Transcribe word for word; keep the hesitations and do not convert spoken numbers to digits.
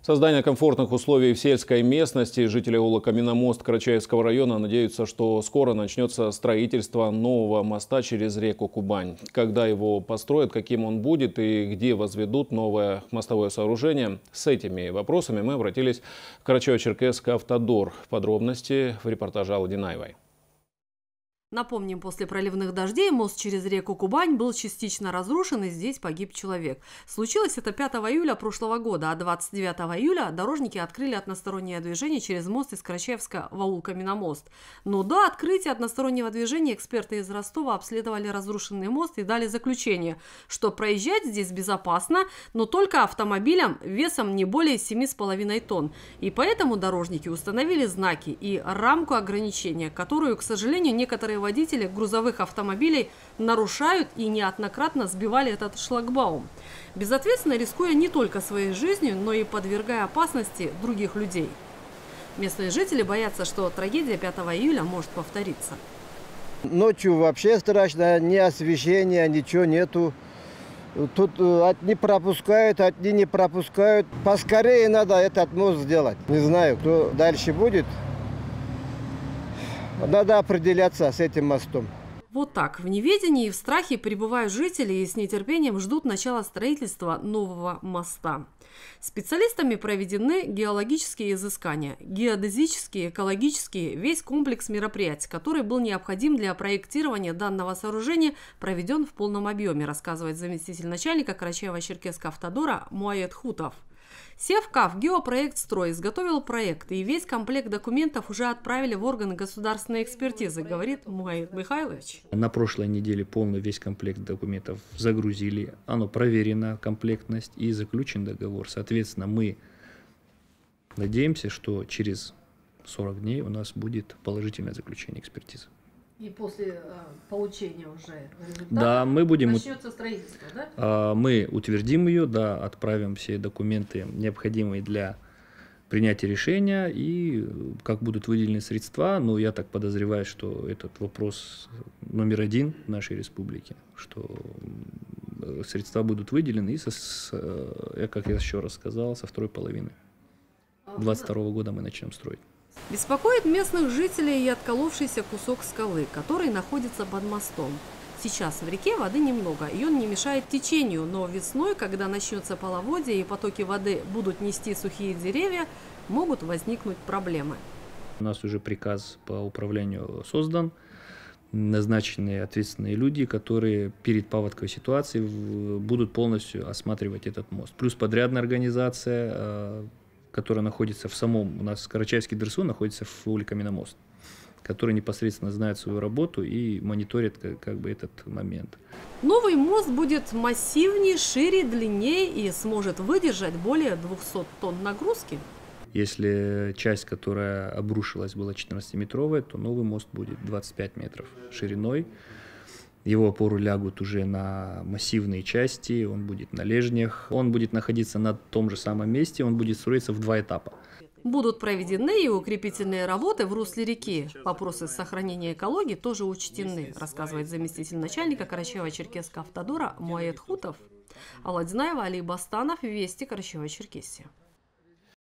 Создание комфортных условий в сельской местности. Жители аула Каменномост Карачаевского района надеются, что скоро начнется строительство нового моста через реку Кубань. Когда его построят, каким он будет и где возведут новое мостовое сооружение, с этими вопросами мы обратились к Карачаево-Черкесский автодор. Подробности в репортаже Алдинаевой. Напомним, после проливных дождей мост через реку Кубань был частично разрушен, и здесь погиб человек. Случилось это пятого июля прошлого года, а двадцать девятого июля дорожники открыли одностороннее движение через мост из Карачаевска в аул Каменномост. Но до открытия одностороннего движения эксперты из Ростова обследовали разрушенный мост и дали заключение, что проезжать здесь безопасно, но только автомобилям весом не более семи с половиной тонн. И поэтому дорожники установили знаки и рамку ограничения, которую, к сожалению, некоторые водители грузовых автомобилей нарушают и неоднократно сбивали этот шлагбаум, безответственно рискуя не только своей жизнью, но и подвергая опасности других людей. Местные жители боятся, что трагедия пятого июля может повториться. Ночью вообще страшно, ни освещения, ничего нету. Тут одни пропускают, одни не пропускают. Поскорее надо этот мост сделать. Не знаю, кто дальше будет. Надо определяться с этим мостом. Вот так. В неведении и в страхе пребывают жители и с нетерпением ждут начала строительства нового моста. Специалистами проведены геологические изыскания, геодезические, экологические, весь комплекс мероприятий, который был необходим для проектирования данного сооружения, проведен в полном объеме, рассказывает заместитель начальника Карачаево-Черкесского автодора Муаед Хутов. Севкав Геопроектстрой изготовил проект, и весь комплект документов уже отправили в органы государственной экспертизы, говорит Муаид Михайлович. На прошлой неделе полный весь комплект документов загрузили, оно проверено, комплектность, и заключен договор. Соответственно, мы надеемся, что через сорок дней у нас будет положительное заключение экспертизы. И после получения уже результата, да, мы будем, начнется строительство, да? Мы утвердим ее, да, отправим все документы, необходимые для принятия решения, и как будут выделены средства. Но я так подозреваю, что этот вопрос номер один в нашей республике, что средства будут выделены, и, со, с, как я еще раз сказал, со второй половины две тысячи двадцать второго года мы начнем строить. Беспокоит местных жителей и отколовшийся кусок скалы, который находится под мостом. Сейчас в реке воды немного, и он не мешает течению, но весной, когда начнется половодье и потоки воды будут нести сухие деревья, могут возникнуть проблемы. У нас уже приказ по управлению создан, назначены ответственные люди, которые перед паводковой ситуацией будут полностью осматривать этот мост. Плюс подрядная организация, которая находится в самом, у нас Карачаевский ДРСУ находится в ауле Каменномост, который непосредственно знает свою работу и мониторит как, как бы этот момент. Новый мост будет массивнее, шире, длиннее и сможет выдержать более двухсот тонн нагрузки. Если часть, которая обрушилась, была четырнадцатиметровая, то новый мост будет двадцать пять метров шириной. Его опору лягут уже на массивные части, он будет на лежнях, он будет находиться на том же самом месте, он будет строиться в два этапа. Будут проведены и укрепительные работы в русле реки. Вопросы сохранения экологии тоже учтены, рассказывает заместитель начальника Карачаево-Черкесского автодора Муаед Хутов. Алдинаева, Али Бастанов, Вести, Карачаево-Черкесия.